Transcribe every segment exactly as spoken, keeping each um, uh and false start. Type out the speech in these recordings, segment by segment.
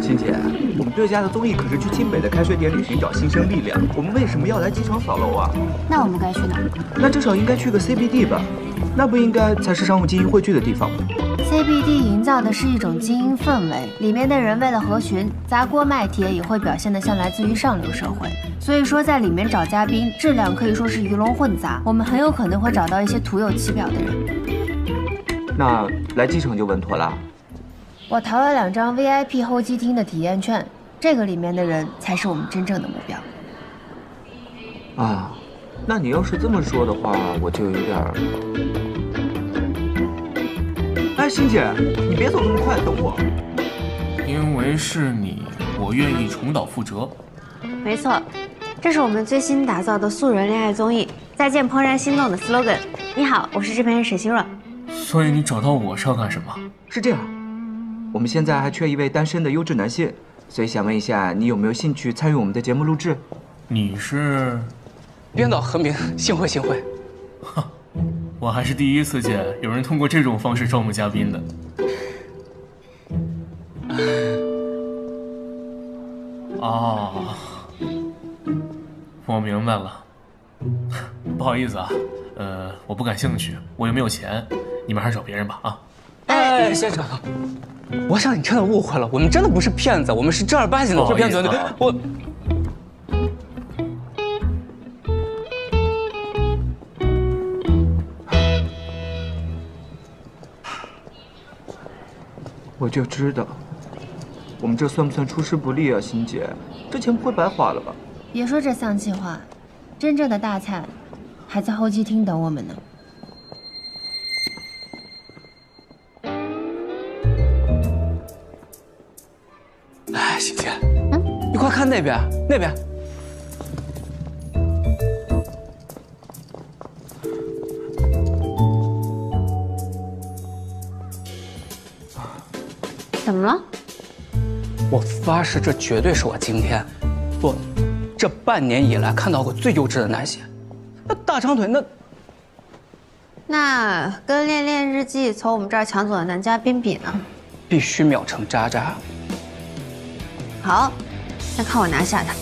金姐，我们这家的宗义可是去清北的开学典礼寻找新生力量，我们为什么要来机场扫楼啊？那我们该去哪儿？那至少应该去个 C B D 吧，那不应该才是商务精英汇聚的地方吗？ C B D 营造的是一种精英氛围，里面的人为了合群，砸锅卖铁也会表现得像来自于上流社会。所以说，在里面找嘉宾，质量可以说是鱼龙混杂，我们很有可能会找到一些徒有其表的人。那来机场就稳妥啦。我淘了两张 V I P 候机厅的体验券，这个里面的人才是我们真正的目标。啊，那你要是这么说的话，我就有点…… 哎，欣姐，你别走那么快，等我。因为是你，我愿意重蹈覆辙。没错，这是我们最新打造的素人恋爱综艺《再见怦然心动》的 slogan。你好，我是制片人沈星若。所以你找到我是要干什么？是这样，我们现在还缺一位单身的优质男性，所以想问一下，你有没有兴趣参与我们的节目录制？你是？编导何明，幸会幸会。哈。 我还是第一次见有人通过这种方式招募嘉宾的。哦，我明白了。不好意思啊，呃，我不感兴趣，我又没有钱，你们还是找别人吧啊。哎，先生，我想你真的误会了，我们真的不是骗子，我们是正儿八经的做骗子。我。 我就知道，我们这算不算出师不利啊，欣姐？这钱不会白花了吧？别说这丧气话，真正的大菜还在候机厅等我们呢。哎，欣姐，嗯，你快看那边，那边。怎么了？我发誓，这绝对是我今天，不，这半年以来看到过最优质的男性。那大长腿那……那跟《恋恋日记》从我们这儿抢走的男嘉宾比呢？必须秒成渣渣。好，那看我拿下他。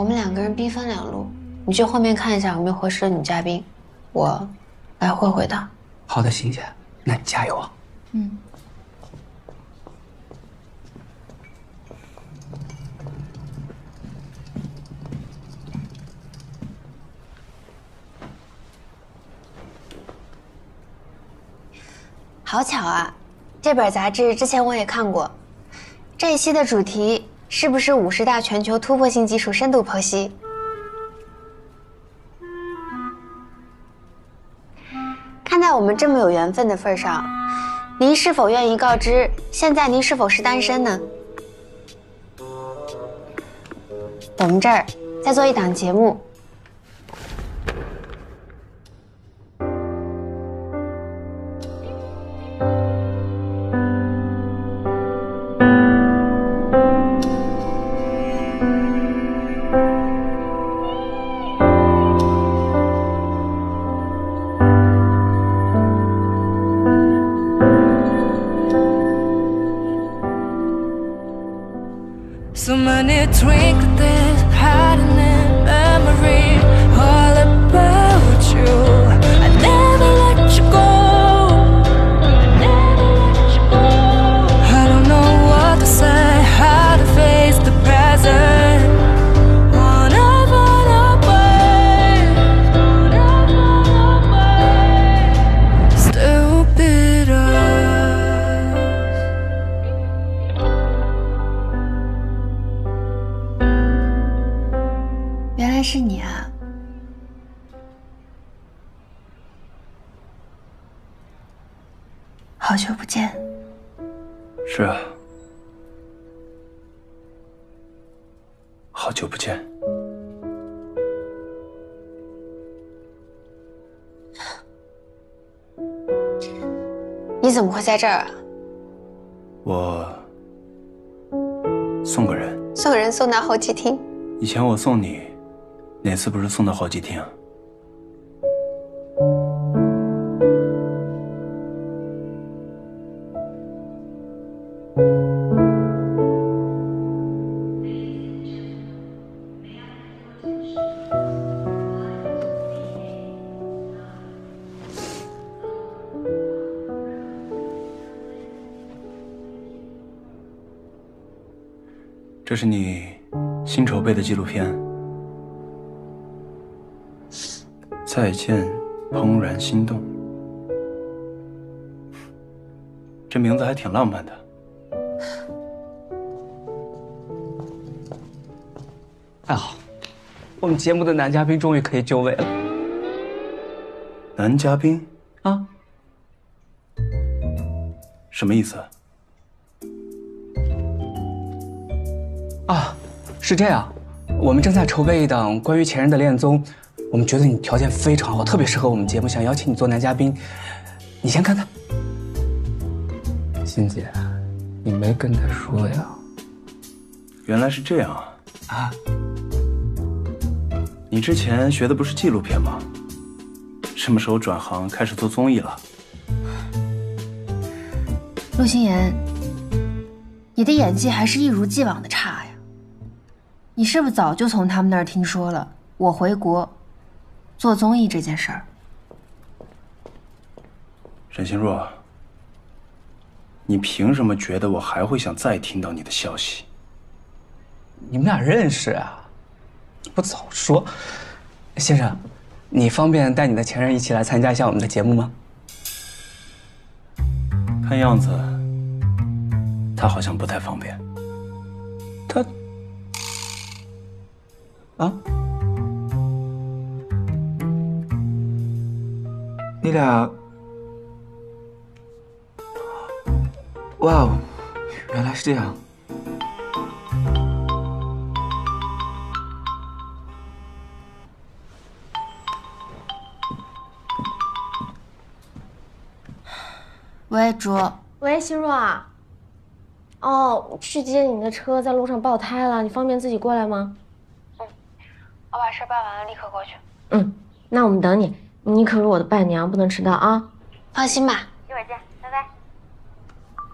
我们两个人兵分两路，你去后面看一下有没有合适的女嘉宾，我来会会她。好的，欣姐，那你加油啊！嗯。好巧啊，这本杂志之前我也看过，这一期的主题。 是不是五十大全球突破性技术深度剖析？看在我们这么有缘分的份上，您是否愿意告知现在您是否是单身呢？我们这儿在做一档节目，好久不见。是啊，好久不见。你怎么会在这儿啊？我送个人。送人送到候机厅。以前我送你，哪次不是送到候机厅啊？ 这是你新筹备的纪录片《再见，怦然心动》。这名字还挺浪漫的。太好，我们节目的男嘉宾终于可以就位了。男嘉宾？啊？什么意思？ 啊，是这样，我们正在筹备一档关于前任的恋综，我们觉得你条件非常好，特别适合我们节目，想邀请你做男嘉宾，你先看看。欣姐，你没跟他说呀？原来是这样啊！啊，你之前学的不是纪录片吗？什么时候转行开始做综艺了？陆心言，你的演技还是一如既往的差呀。 你是不是早就从他们那儿听说了我回国做综艺这件事儿？沈心若，你凭什么觉得我还会想再听到你的消息？你们俩认识啊？不早说，先生，你方便带你的前任一起来参加一下我们的节目吗？看样子，他好像不太方便。他。 啊！你俩，哇哦，原来是这样。喂，竹。喂，心若啊。哦，去接你的车在路上爆胎了，你方便自己过来吗？ 我把事办完了，立刻过去。嗯，那我们等你。你可是我的伴娘，不能迟到啊！放心吧，一会儿见，拜拜。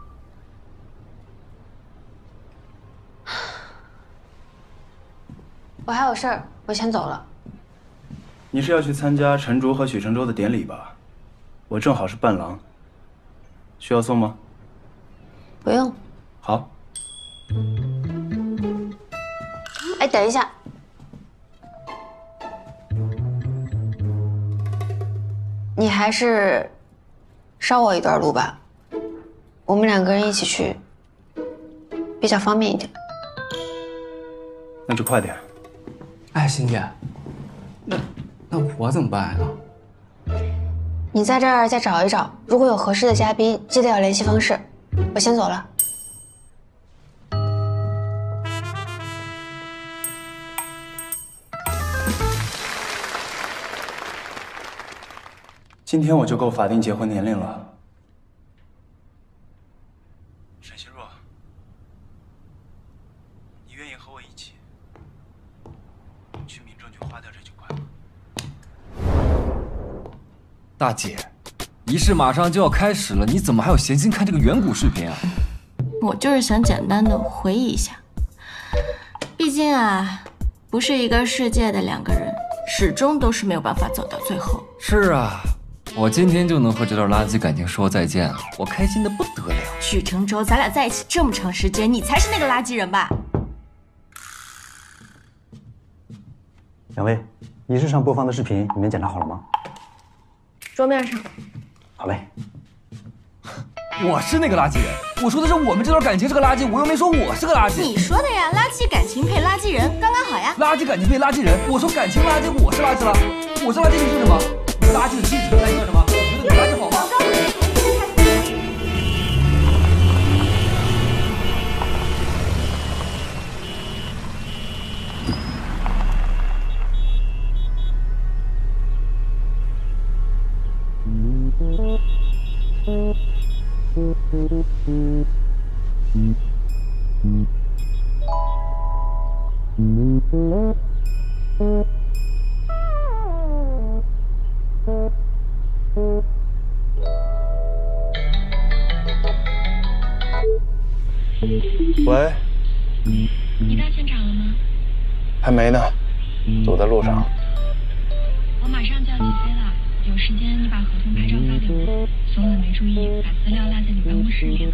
我还有事儿，我先走了。你是要去参加陈竹和许承洲的典礼吧？我正好是伴郎，需要送吗？不用。好。哎，等一下。 你还是捎我一段路吧，我们两个人一起去比较方便一点。那就快点。哎，欣姐，那那我怎么办呀？你在这儿再找一找，如果有合适的嘉宾，记得要联系方式。我先走了。 今天我就够法定结婚年龄了，沈心若，你愿意和我一起去民政局花掉这九块吗？大姐，仪式马上就要开始了，你怎么还有闲心看这个远古视频啊？我就是想简单的回忆一下，毕竟啊，不是一个世界的两个人，始终都是没有办法走到最后。是啊。 我今天就能和这段垃圾感情说再见了，我开心的不得了。许承洲，咱俩在一起这么长时间，你才是那个垃圾人吧？两位，仪式上播放的视频你们检查好了吗？桌面上。好嘞。我是那个垃圾人，我说的是我们这段感情是个垃圾，我又没说我是个垃圾。你说的呀，垃圾感情配垃圾人，刚刚好呀。垃圾感情配垃圾人，我说感情垃圾，我是垃圾了，我是垃圾你是什么？ 垃圾的妻子跟垃圾叫什么？我觉得垃圾好吧。喂，你到现场了吗？还没呢，走在路上。我马上就要起飞了，有时间你把合同拍照发给我。松子没注意，把资料落在你办公室里了。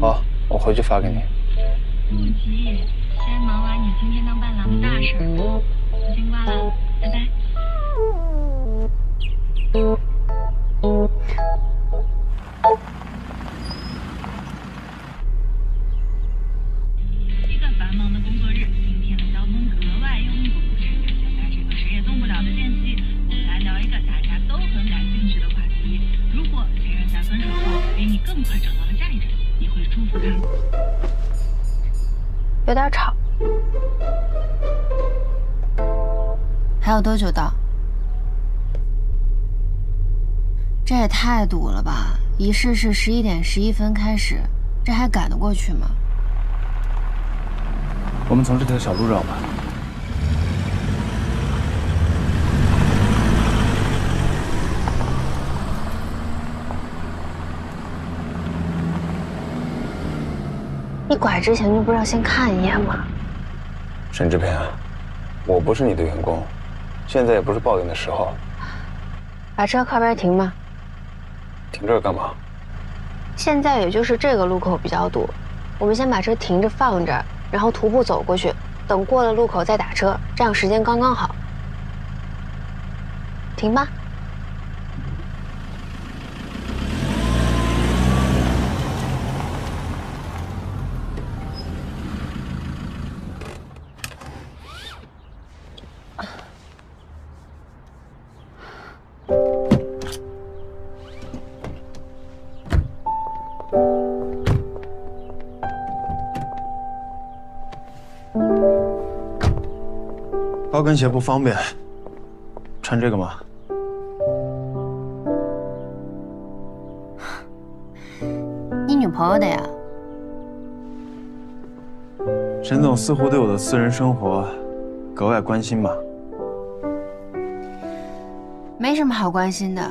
好，我回去发给你。不急，先忙完你今天当伴郎的大事。我先挂了，拜拜。一个繁忙的工作日，今天的交通格外拥堵。在这个谁也动不了的间隙，我们来聊一个大家都很感兴趣的话题。如果前任在分手后比你更快找到了下一任，你会祝福他吗？有点吵，还有多久到？这也太堵了吧！仪式是十一点十一分开始，这还赶得过去吗？我们从这条小路绕吧。你拐之前就不知道先看一眼吗？沈志平，我不是你的员工，现在也不是抱怨的时候。把车靠边停吧。停这儿干嘛？现在也就是这个路口比较堵，我们先把车停着放这儿，然后徒步走过去，等过了路口再打车，这样时间刚刚好。停吧。高跟鞋不方便，穿这个吗？你女朋友的呀？沈总似乎对我的私人生活格外关心吧？没什么好关心的，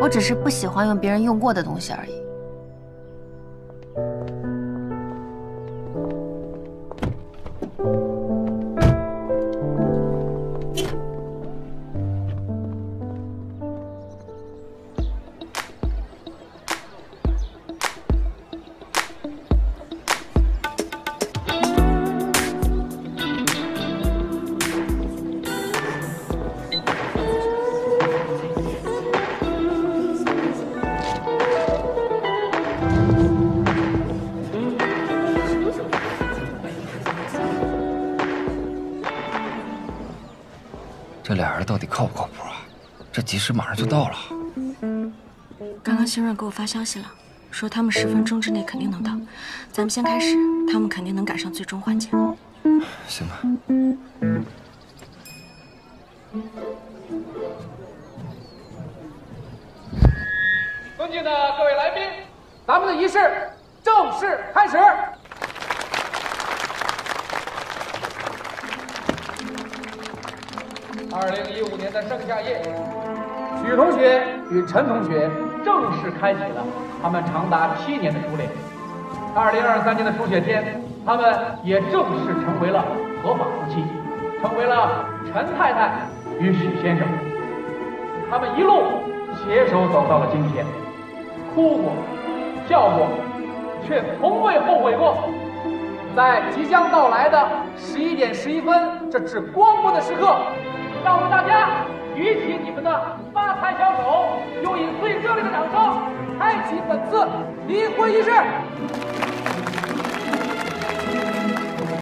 我只是不喜欢用别人用过的东西而已。这俩人到底靠不靠谱啊？这集市马上就到了。刚刚新润给我发消息了，说他们十分钟之内肯定能到。咱们先开始，他们肯定能赶上最终环节。行吧。尊敬的各位来宾，咱们的仪式正式开始。二零一五年的盛夏夜，许同学与陈同学正式开启了他们长达七年的初恋。二零二三年的初雪天，他们也正式成为了合法夫妻，成为了陈太太与许先生。他们一路携手走到了今天，哭过，笑过，却从未后悔过。在即将到来的十一点十一分，这至光辉的时刻。让我们大家举起你们的发财小手，用以最热烈的掌声，开启本次离婚仪式。